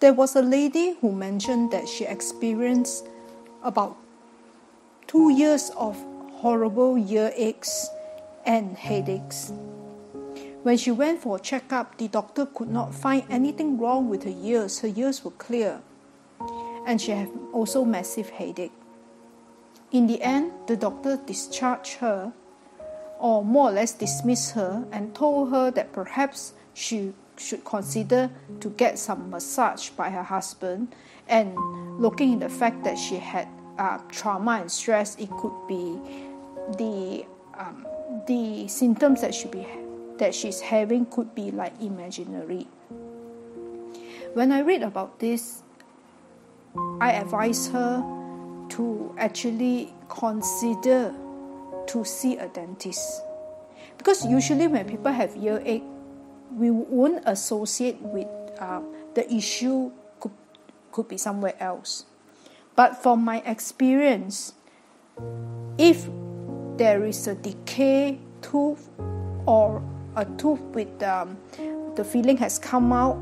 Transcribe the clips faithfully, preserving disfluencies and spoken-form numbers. There was a lady who mentioned that she experienced about two years of horrible ear aches and headaches. When she went for a checkup, the doctor could not find anything wrong with her ears. Her ears were clear, and she had also massive headache. In the end, the doctor discharged her, or more or less dismissed her, and told her that perhaps she should consider to get some massage by her husband, and looking at the fact that she had uh, trauma and stress, it could be the um, the symptoms that she be that she's having could be like imaginary. When I read about this, I advise her to actually consider to see a dentist, because usually when people have earache, we won't associate with uh, the issue could, could be somewhere else. But from my experience, if there is a decay tooth or a tooth with um, the filling has come out,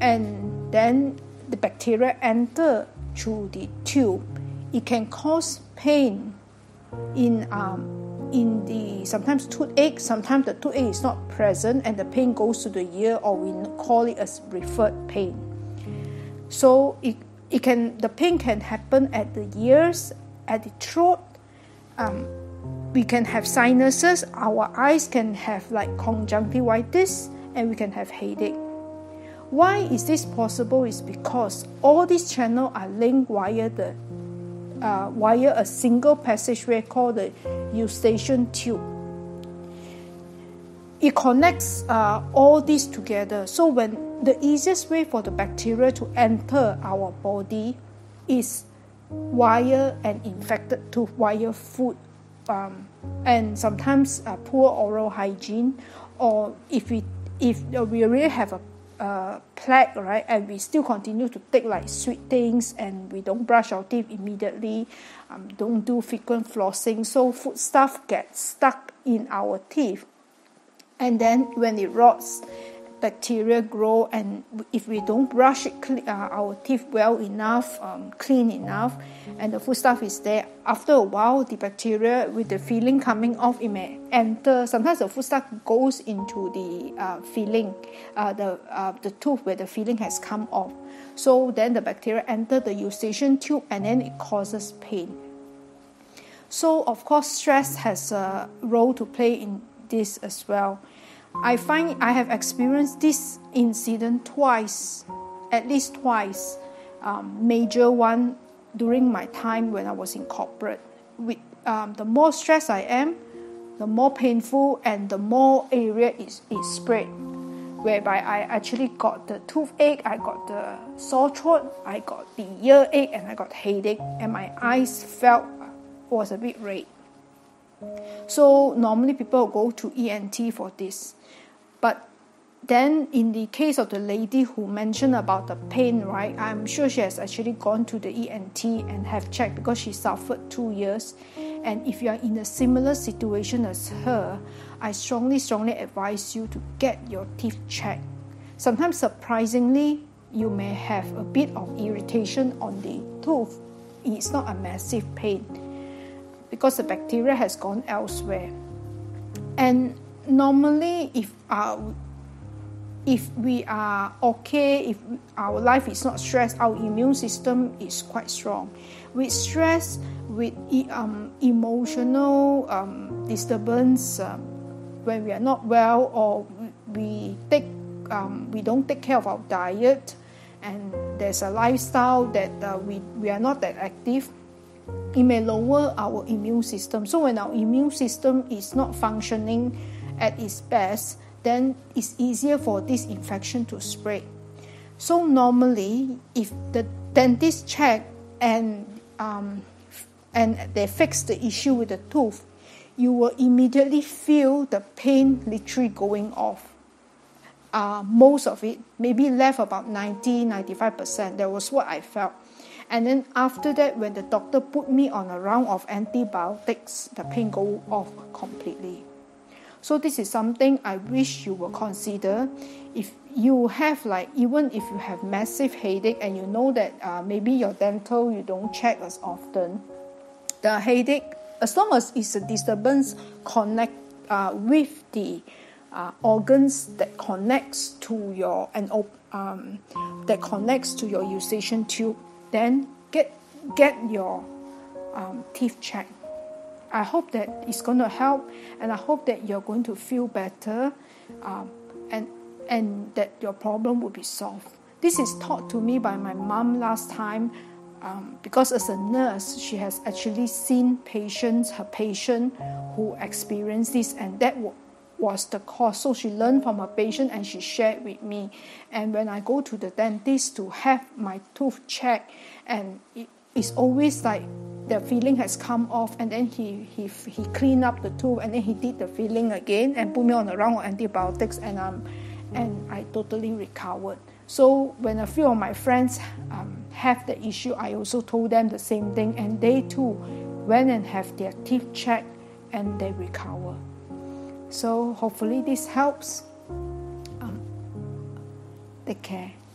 and then the bacteria enter through the tube, it can cause pain in um in the sometimes toothache. Sometimes the toothache is not present and the pain goes to the ear, or we call it as referred pain. So it, it can the pain can happen at the ears, at the throat. Um, we can have sinuses, our eyes can have like conjunctivitis, and we can have headache. Why is this possible? Is because all these channels are linked via the Uh, via a single passageway called the eustachian tube. It connects uh, all these together. So when the easiest way for the bacteria to enter our body is via an infected tooth, via food, um, and sometimes uh, poor oral hygiene, or if we if we really have a Uh, plaque, right, and we still continue to take like sweet things, and we don't brush our teeth immediately, um, don't do frequent flossing, so food stuff gets stuck in our teeth, and then when it rots, bacteria grow, and if we don't brush it cle- uh, our teeth well enough, um, clean enough, and the food stuff is there, after a while the bacteria with the filling coming off, it may enter. Sometimes the food stuff goes into the uh, filling, uh, the uh, the tooth where the filling has come off. So then the bacteria enter the eustachian tube, and then it causes pain. So of course stress has a role to play in this as well. I find I have experienced this incident twice, at least twice, um, major one during my time when I was in corporate. With um, the more stressed I am, the more painful and the more area is, is spread, whereby I actually got the toothache, I got the sore throat, I got the earache, and I got headache, and my eyes felt was a bit red. So normally people go to E N T for this. But then in the case of the lady who mentioned about the pain, right, I'm sure she has actually gone to the E N T and have checked, because she suffered two years. And if you are in a similar situation as her, I strongly, strongly advise you to get your teeth checked. Sometimes surprisingly, you may have a bit of irritation on the tooth. It's not a massive pain, because the bacteria has gone elsewhere. And normally, if our, if we are okay, if our life is not stressed, our immune system is quite strong. With stress, with um, emotional um, disturbance, um, when we are not well, or we take um, we don't take care of our diet, and there's a lifestyle that uh, we, we are not that active, it may lower our immune system. So when our immune system is not functioning at its best, then it's easier for this infection to spread. So normally, if the dentist check and um, and they fix the issue with the tooth, you will immediately feel the pain literally going off. Uh, most of it, maybe left about ninety to ninety-five percent. That was what I felt. And then after that, when the doctor put me on a round of antibiotics, the pain go off completely. So this is something I wish you will consider. If you have, like, even if you have massive headache and you know that uh, maybe your dental you don't check as often, the headache, as long as it's a disturbance connect uh, with the uh, organs that connects to your and um, that connects to your eustachian tube, then get get your um, teeth checked. I hope that it's going to help, and I hope that you're going to feel better, um, and and that your problem will be solved. This is taught to me by my mom last time, um, because as a nurse, she has actually seen patients, her patient who experienced this, and that w- was the cause. So she learned from her patient and she shared with me. And when I go to the dentist to have my tooth checked, and it, it's always like the filling has come off, and then he he he cleaned up the tooth, and then he did the filling again and put me on a round of antibiotics, and I'm and I totally recovered. So when a few of my friends um, have the issue, I also told them the same thing, and they too went and have their teeth checked and they recover. So hopefully this helps. Um, take care.